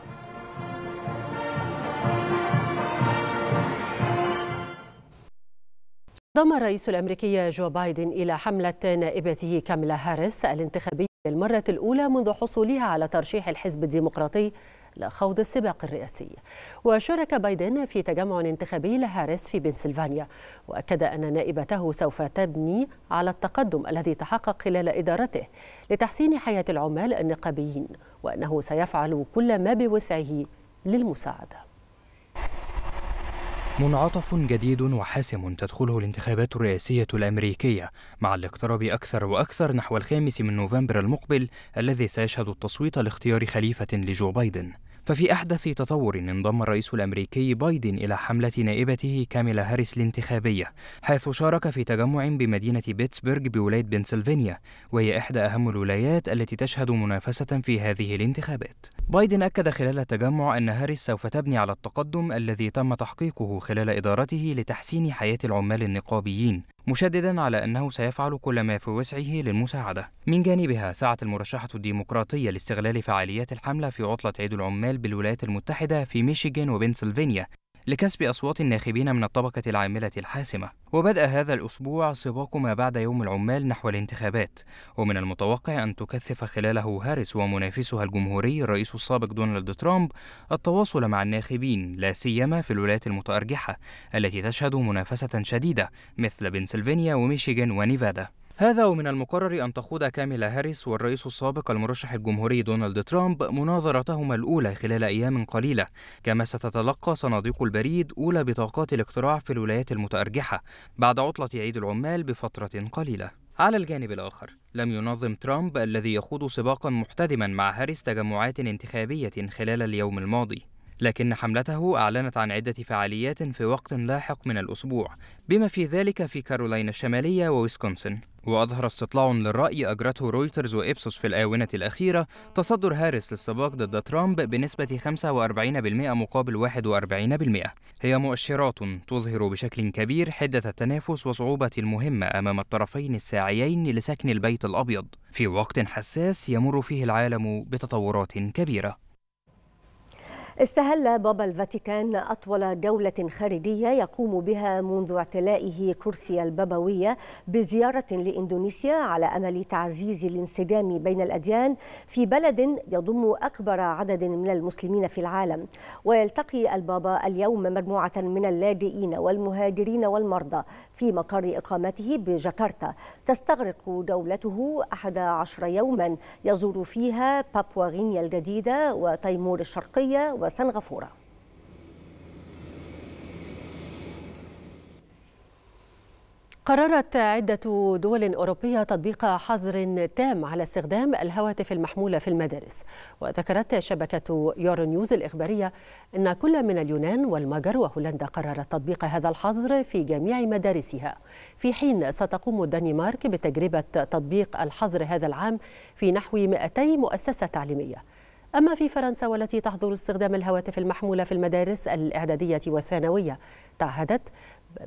انضم الرئيس الأمريكي جو بايدن إلى حملة نائبته كاميلا هاريس الانتخابية للمرة الأولى منذ حصولها على ترشيح الحزب الديمقراطي لخوض السباق الرئاسي. وشارك بايدن في تجمع انتخابي لهاريس في بنسلفانيا، وأكد أن نائبته سوف تبني على التقدم الذي تحقق خلال إدارته لتحسين حياة العمال النقابيين، وأنه سيفعل كل ما بوسعه للمساعدة. منعطف جديد وحاسم تدخله الانتخابات الرئاسية الأمريكية، مع الاقتراب أكثر وأكثر نحو 5 نوفمبر المقبل الذي سيشهد التصويت لاختيار خليفة لجو بايدن. ففي أحدث تطور انضم الرئيس الأمريكي بايدن إلى حملة نائبته كاميلا هاريس الانتخابية، حيث شارك في تجمع بمدينة بيتسبرغ بولاية بنسلفانيا، وهي إحدى أهم الولايات التي تشهد منافسة في هذه الانتخابات. بايدن أكد خلال التجمع أن هاريس سوف تبني على التقدم الذي تم تحقيقه خلال إدارته لتحسين حياة العمال النقابيين، مشددا على أنه سيفعل كل ما في وسعه للمساعدة. من جانبها سعت المرشحة الديمقراطية لاستغلال فعاليات الحملة في عطلة عيد العمال بالولايات المتحدة في ميشيغان وبنسلفانيا لكسب أصوات الناخبين من الطبقة العاملة الحاسمة. وبدأ هذا الأسبوع سباق ما بعد يوم العمال نحو الانتخابات، ومن المتوقع أن تكثف خلاله هاريس ومنافسها الجمهوري الرئيس السابق دونالد ترامب التواصل مع الناخبين، لا سيما في الولايات المتأرجحة التي تشهد منافسة شديدة مثل بنسلفانيا وميشيغان ونيفادا. هذا ومن المقرر أن تخوض كاميلا هاريس والرئيس السابق المرشح الجمهوري دونالد ترامب مناظرتهما الأولى خلال أيام قليلة، كما ستتلقى صناديق البريد أولى بطاقات الاقتراع في الولايات المتأرجحة بعد عطلة عيد العمال بفترة قليلة. على الجانب الآخر، لم ينظم ترامب الذي يخوض سباقا محتدما مع هاريس تجمعات انتخابية خلال اليوم الماضي، لكن حملته أعلنت عن عدة فعاليات في وقت لاحق من الأسبوع، بما في ذلك في كارولاينا الشمالية وويسكونسن. وأظهر استطلاع للرأي أجرته رويترز وإبسوس في الآونة الأخيرة تصدر هاريس للسباق ضد ترامب بنسبة 45% مقابل 41%. هي مؤشرات تظهر بشكل كبير حدة التنافس وصعوبة المهمة أمام الطرفين الساعيين لسكن البيت الأبيض في وقت حساس يمر فيه العالم بتطورات كبيرة. استهل بابا الفاتيكان أطول جولة خارجية يقوم بها منذ اعتلائه كرسي البابوية بزيارة لإندونيسيا، على أمل تعزيز الانسجام بين الأديان في بلد يضم أكبر عدد من المسلمين في العالم. ويلتقي البابا اليوم مجموعة من اللاجئين والمهاجرين والمرضى في مقر إقامته بجاكرتا. تستغرق جولته 11 يوما يزور فيها بابوا غينيا الجديدة وتيمور الشرقية وسنغافورة. قررت عدة دول أوروبية تطبيق حظر تام على استخدام الهواتف المحمولة في المدارس. وذكرت شبكة يورونيوز الإخبارية أن كل من اليونان والمجر وهولندا قررت تطبيق هذا الحظر في جميع مدارسها، في حين ستقوم الدنمارك بتجربة تطبيق الحظر هذا العام في نحو 200 مؤسسة تعليمية. أما في فرنسا والتي تحظر استخدام الهواتف المحمولة في المدارس الإعدادية والثانوية، تعهدت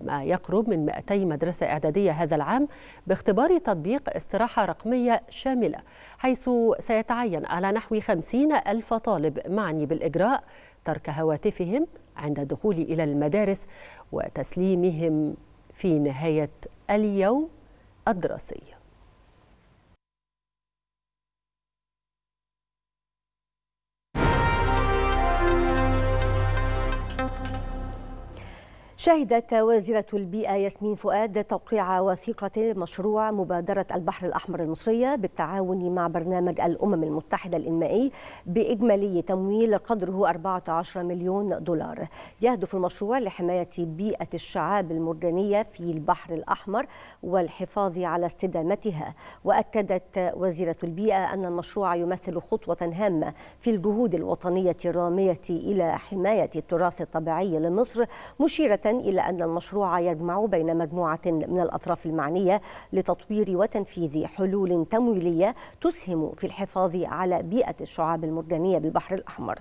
ما يقرب من 200 مدرسة إعدادية هذا العام باختبار تطبيق استراحة رقمية شاملة، حيث سيتعين على نحو 50,000 طالب معني بالإجراء ترك هواتفهم عند الدخول إلى المدارس وتسليمهم في نهاية اليوم الدراسي. شهدت وزيرة البيئة ياسمين فؤاد توقيع وثيقة مشروع مبادرة البحر الأحمر المصرية بالتعاون مع برنامج الأمم المتحدة الإنمائي بإجمالي تمويل قدره 14 مليون دولار. يهدف المشروع لحماية بيئة الشعاب المرجانية في البحر الأحمر والحفاظ على استدامتها. وأكدت وزيرة البيئة أن المشروع يمثل خطوة هامة في الجهود الوطنية الرامية إلى حماية التراث الطبيعي لمصر، مشيرة إلى أن المشروع يجمع بين مجموعة من الأطراف المعنية لتطوير وتنفيذ حلول تمويلية تسهم في الحفاظ على بيئة الشعاب المرجانية بالبحر الأحمر.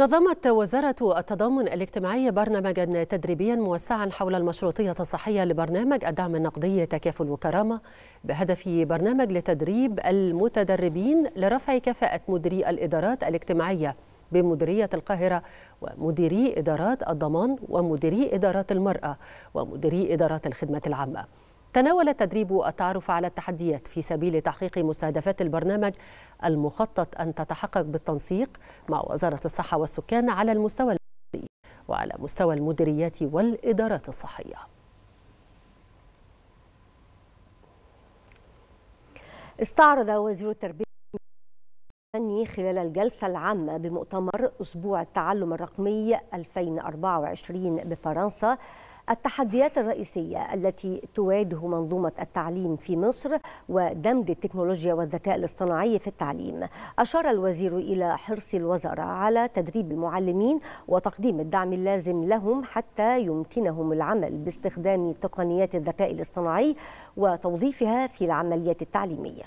نظمت وزارة التضامن الاجتماعي برنامجا تدريبيا موسعا حول المشروطية الصحية لبرنامج الدعم النقدي تكافل وكرامة، بهدف برنامج لتدريب المتدربين لرفع كفاءة مديري الإدارات الاجتماعية بمديرية القاهرة ومديري إدارات الضمان ومديري إدارات المرأة ومديري إدارات الخدمة العامة. تناول التدريب التعرف على التحديات في سبيل تحقيق مستهدفات البرنامج المخطط أن تتحقق بالتنسيق مع وزارة الصحة والسكان على المستوى المحلي وعلى مستوى المديريات والإدارات الصحية. استعرض وزير التربية خلال الجلسة العامة بمؤتمر أسبوع التعلم الرقمي 2024 بفرنسا التحديات الرئيسية التي تواجه منظومة التعليم في مصر ودمج التكنولوجيا والذكاء الاصطناعي في التعليم. أشار الوزير إلى حرص الوزارة على تدريب المعلمين وتقديم الدعم اللازم لهم حتى يمكنهم العمل باستخدام تقنيات الذكاء الاصطناعي وتوظيفها في العمليات التعليمية.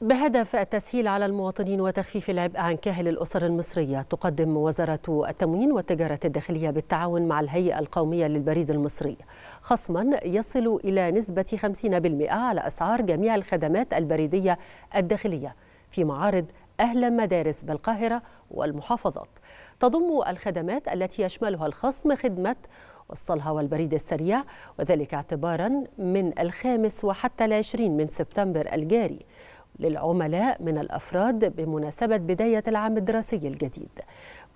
بهدف التسهيل على المواطنين وتخفيف العبء عن كاهل الأسر المصرية، تقدم وزارة التموين والتجارة الداخلية بالتعاون مع الهيئة القومية للبريد المصري خصما يصل إلى نسبة 50% على أسعار جميع الخدمات البريدية الداخلية في معارض أهل المدارس بالقاهرة والمحافظات. تضم الخدمات التي يشملها الخصم خدمة وصلها والبريد السريع، وذلك اعتبارا من 5 وحتى 20 من سبتمبر الجاري للعملاء من الأفراد بمناسبة بداية العام الدراسي الجديد.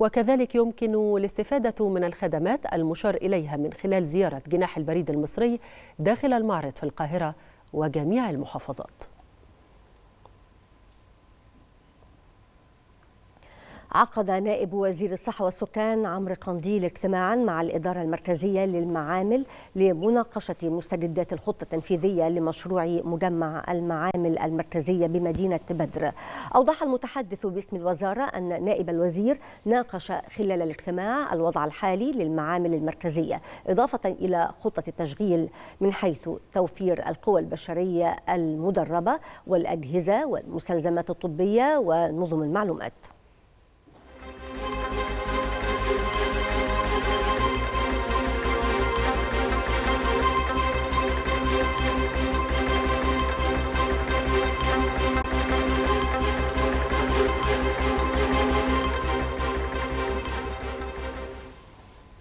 وكذلك يمكن الاستفادة من الخدمات المشار إليها من خلال زيارة جناح البريد المصري داخل المعرض في القاهرة وجميع المحافظات. عقد نائب وزير الصحة والسكان عمرو قنديل اجتماعا مع الإدارة المركزية للمعامل لمناقشة مستجدات الخطة التنفيذية لمشروع مجمع المعامل المركزية بمدينة بدر. أوضح المتحدث باسم الوزارة أن نائب الوزير ناقش خلال الاجتماع الوضع الحالي للمعامل المركزية، إضافة إلى خطة التشغيل من حيث توفير القوى البشرية المدربة والأجهزة والمستلزمات الطبية ونظم المعلومات.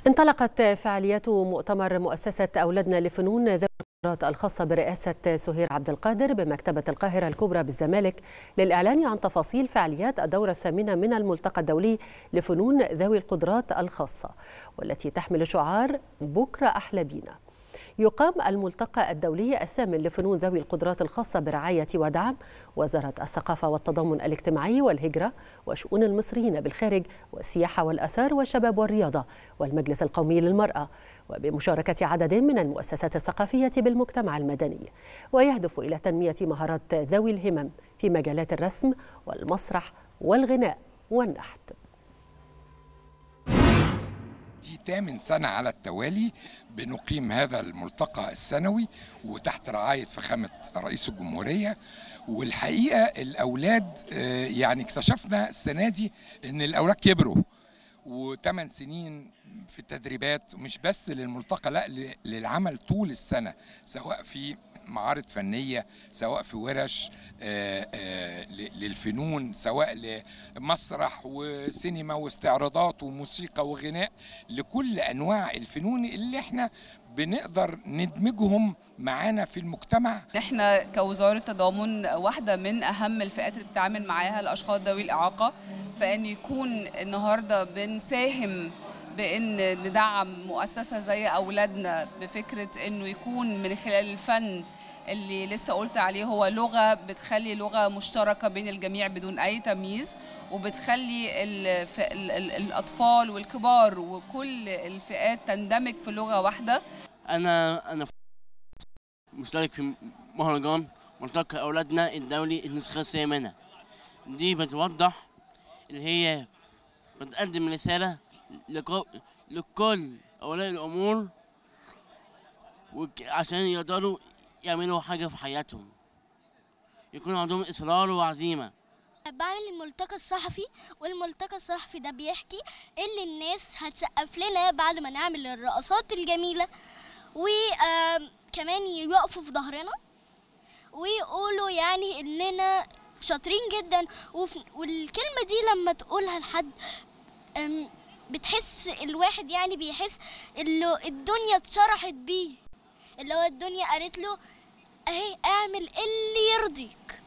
انطلقت فعاليات مؤتمر مؤسسة أولادنا لفنون ذوي الخاصة برئاسة سهير عبدالقادر بمكتبة القاهرة الكبرى بالزمالك للإعلان عن تفاصيل فعاليات الدورة الثامنة من الملتقى الدولي لفنون ذوي القدرات الخاصة والتي تحمل شعار بكرة أحلى بينا. يقام الملتقى الدولي الثامن لفنون ذوي القدرات الخاصة برعاية ودعم وزارة الثقافة والتضامن الاجتماعي والهجرة وشؤون المصريين بالخارج والسياحة والآثار والشباب والرياضة والمجلس القومي للمرأة وبمشاركة عدد من المؤسسات الثقافية بالمجتمع المدني، ويهدف إلى تنمية مهارات ذوي الهمم في مجالات الرسم والمسرح والغناء والنحت. دي 8 سنة على التوالي بنقيم هذا الملتقى السنوي وتحت رعاية فخامة رئيس الجمهورية، والحقيقة الأولاد يعني اكتشفنا السنة دي إن الأولاد كبروا و8 سنين في التدريبات، مش بس للملتقى، لا، للعمل طول السنة، سواء في معارض فنية، سواء في ورش للفنون، سواء لمسرح وسينما واستعراضات وموسيقى وغناء، لكل أنواع الفنون اللي احنا بنقدر ندمجهم معانا في المجتمع. احنا كوزارة تضامن واحدة من أهم الفئات اللي بتعامل معاها الأشخاص ذوي الإعاقة، فإن يكون النهاردة بنساهم بإن ندعم مؤسسة زي أولادنا بفكرة إنه يكون من خلال الفن اللي لسه قلت عليه، هو لغة بتخلي لغة مشتركة بين الجميع بدون أي تمييز، وبتخلي الأطفال والكبار وكل الفئات تندمج في لغة واحدة. أنا مشترك في مهرجان ملتقى أولادنا الدولي النسخة الثامنة، دي بتوضح اللي هي بتقدم رسالة لكل أولياء الأمور عشان يقدروا يعملوا حاجة في حياتهم، يكون عندهم إصرار وعزيمة. بعمل الملتقى الصحفي، والملتقى الصحفي ده بيحكي اللي الناس هتسقف لنا بعد ما نعمل الرقصات الجميلة، وكمان يقفوا في ظهرنا ويقولوا يعني إننا شاطرين جدا، والكلمة دي لما تقولها لحد بتحس الواحد، يعني بيحس اللي الدنيا اتشرحت بيه، اللي هو الدنيا قالت له اهي اعمل اللي يرضيك.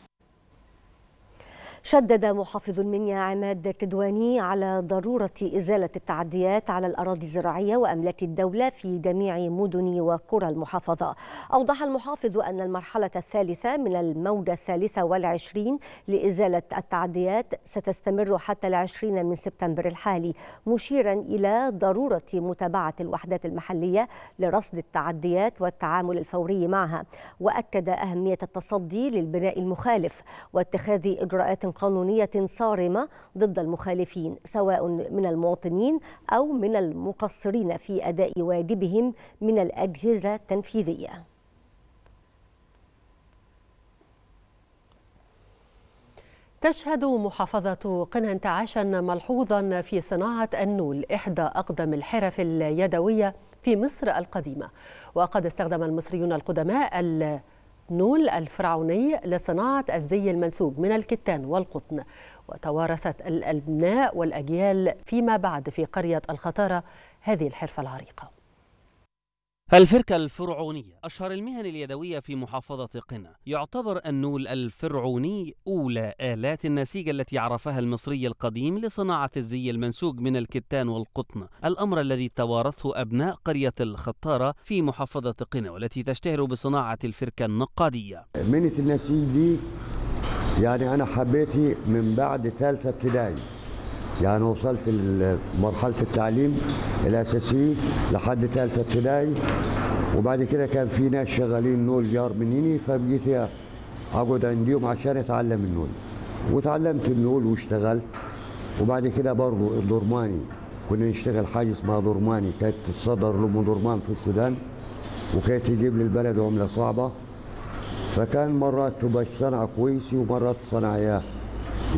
شدد محافظ المنيا عماد كدواني على ضرورة إزالة التعديات على الأراضي الزراعية وأملاك الدولة في جميع مدن وقرى المحافظة. أوضح المحافظ أن المرحلة الثالثة من الموجة 23 لإزالة التعديات ستستمر حتى 20 من سبتمبر الحالي، مشيرا إلى ضرورة متابعة الوحدات المحلية لرصد التعديات والتعامل الفوري معها، وأكد أهمية التصدي للبناء المخالف واتخاذ إجراءات قانونية صارمة ضد المخالفين سواء من المواطنين أو من المقصرين في أداء واجبهم من الأجهزة التنفيذية. تشهد محافظة قنا انتعاشا ملحوظا في صناعة النول، إحدى أقدم الحرف اليدوية في مصر القديمة، وقد استخدم المصريون القدماء نول الفرعوني لصناعة الزي المنسوج من الكتان والقطن، وتوارثت الأبناء والأجيال فيما بعد في قرية الخطارة هذه الحرفة العريقة. الفركة الفرعونية أشهر المهن اليدوية في محافظة قنا. يعتبر النول الفرعوني أولى آلات النسيج التي عرفها المصري القديم لصناعة الزي المنسوج من الكتان والقطن، الأمر الذي توارثه أبناء قرية الخطارة في محافظة قنا، والتي تشتهر بصناعة الفركة النقادية. مهنة النسيج دي يعني أنا حبيتها من بعد ثالثة ابتدائي، يعني وصلت لمرحلة التعليم الأساسي لحد ثالثة ابتدائي، وبعد كده كان في ناس شغالين نول جار منيني، فبقيت أقعد عنديهم عشان أتعلم النول، وتعلمت النول واشتغلت. وبعد كده برضه الدرماني، كنا نشتغل حاجة اسمها درماني، كانت تصدر لأم درمان في السودان، وكانت تجيب للبلد عملة صعبة، فكان مرات تبقى صنعة كويسة ومرات صنعة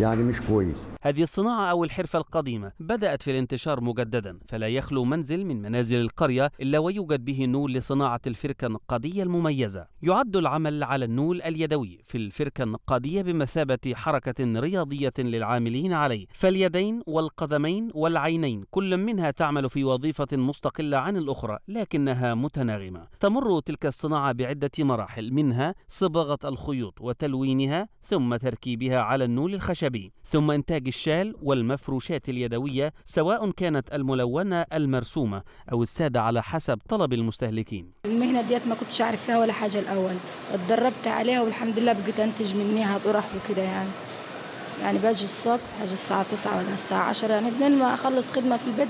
يعني مش كويس. هذه الصناعة أو الحرفة القديمة بدأت في الانتشار مجددا، فلا يخلو منزل من منازل القرية إلا ويوجد به نول لصناعة الفركة النقادية المميزة. يعد العمل على النول اليدوي في الفركة النقادية بمثابة حركة رياضية للعاملين عليه، فاليدين والقدمين والعينين كل منها تعمل في وظيفة مستقلة عن الأخرى لكنها متناغمة. تمر تلك الصناعة بعدة مراحل، منها صبغة الخيوط وتلوينها، ثم تركيبها على النول الخشبي، ثم إنتاج الشال والمفروشات اليدوية سواء كانت الملونة المرسومة أو السادة على حسب طلب المستهلكين. المهنة ديت ما كنتش أعرف فيها ولا حاجة الأول، اتدربت عليها والحمد لله بقيت أنتج منيها طرح وكده يعني باجي الصبح، أجي الساعة 9 ولا الساعة 10، يعني بدل ما أخلص خدمة في البيت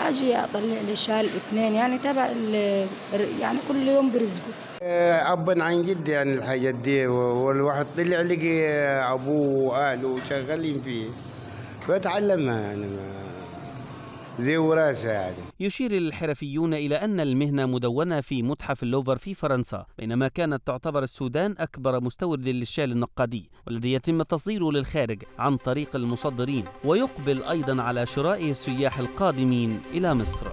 أجي أطلع لي شال اثنين يعني تبع يعني كل يوم برزقه. أبا عن جد يعني الحاجات دي، والواحد طلع لقي أبوه وأهله شغالين فيه فتعلمها يعني زي وراثة يعني. يشير الحرفيون إلى أن المهنة مدونة في متحف اللوفر في فرنسا، بينما كانت تعتبر السودان أكبر مستورد للشال النقادي والذي يتم تصديره للخارج عن طريق المصدرين، ويقبل أيضا على شرائه السياح القادمين إلى مصر.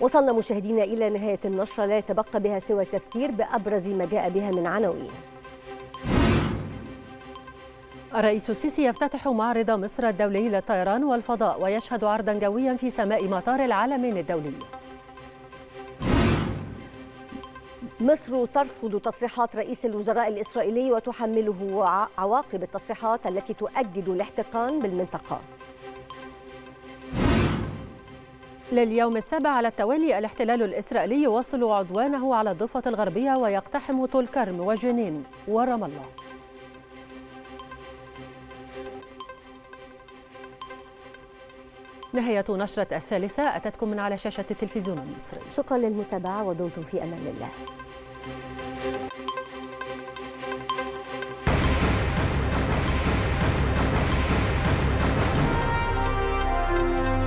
وصلنا مشاهدينا إلى نهاية النشرة، لا يتبقى بها سوى التذكير بأبرز ما جاء بها من عناوين. الرئيس السيسي يفتتح معرض مصر الدولي للطيران والفضاء ويشهد عرضا جويا في سماء مطار العالمين الدولي. مصر ترفض تصريحات رئيس الوزراء الإسرائيلي وتحمله عواقب التصريحات التي تؤكد الاحتقان بالمنطقة. لليوم السابع على التوالي الاحتلال الإسرائيلي يواصل عدوانه على الضفة الغربية ويقتحم طول كرم وجنين ورام الله. نهاية نشرة الثالثة أتتكم من على شاشة التلفزيون المصري. شكرا للمتابعة ودمتم في أمان الله.